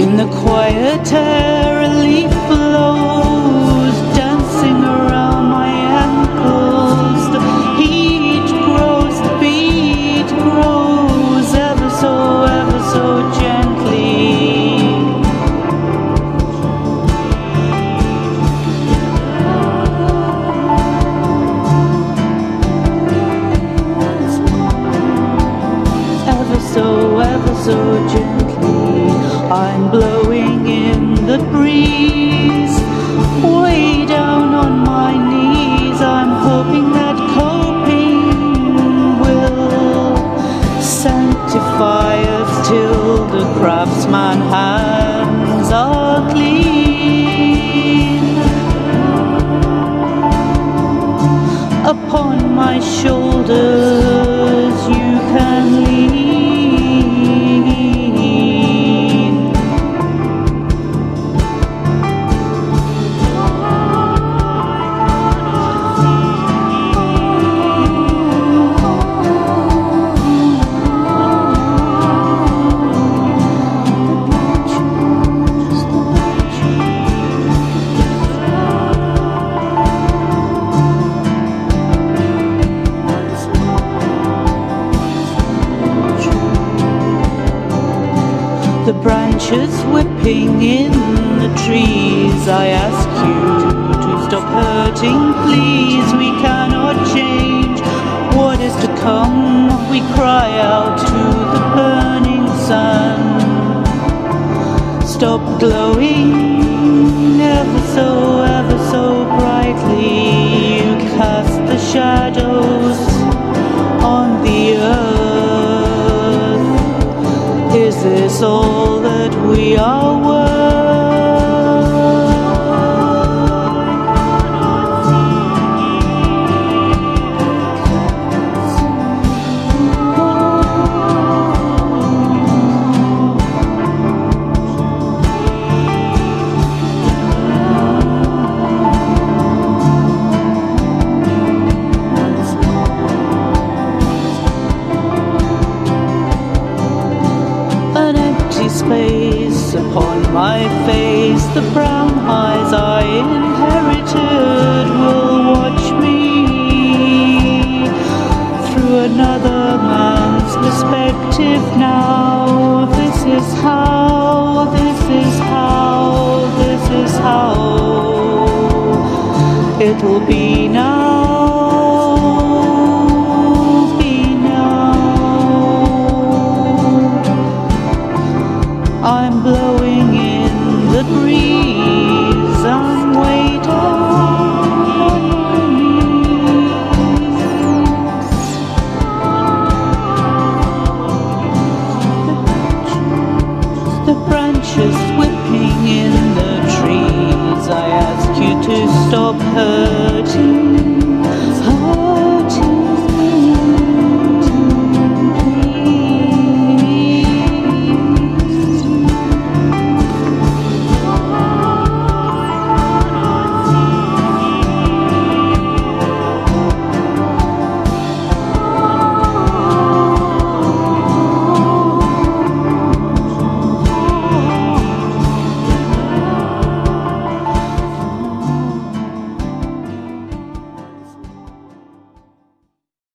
In the quiet air, a leaf blows, dancing around my ankles. The heat grows, the beat grows, ever so gently. Ever so gently, I'm blowing in the breeze. Way down on my knees, I'm hoping that coping will sanctify us till the craftsman's hands are clean. Upon my shoulders you can lean. The branches whipping in the trees, I ask you to stop hurting, please. We cannot change what is to come. We cry out to the burning sun. Stop glowing ever so brightly. You cast the shadows on the earth. Is this all that we are worth? Space upon my face, the brown eyes I inherited will watch me through another man's perspective now. This is how, this is how, this is how it will be now. I'm blowing in the breeze, I'm way down on my knees. The branches whipping in the trees, I ask you to stop her.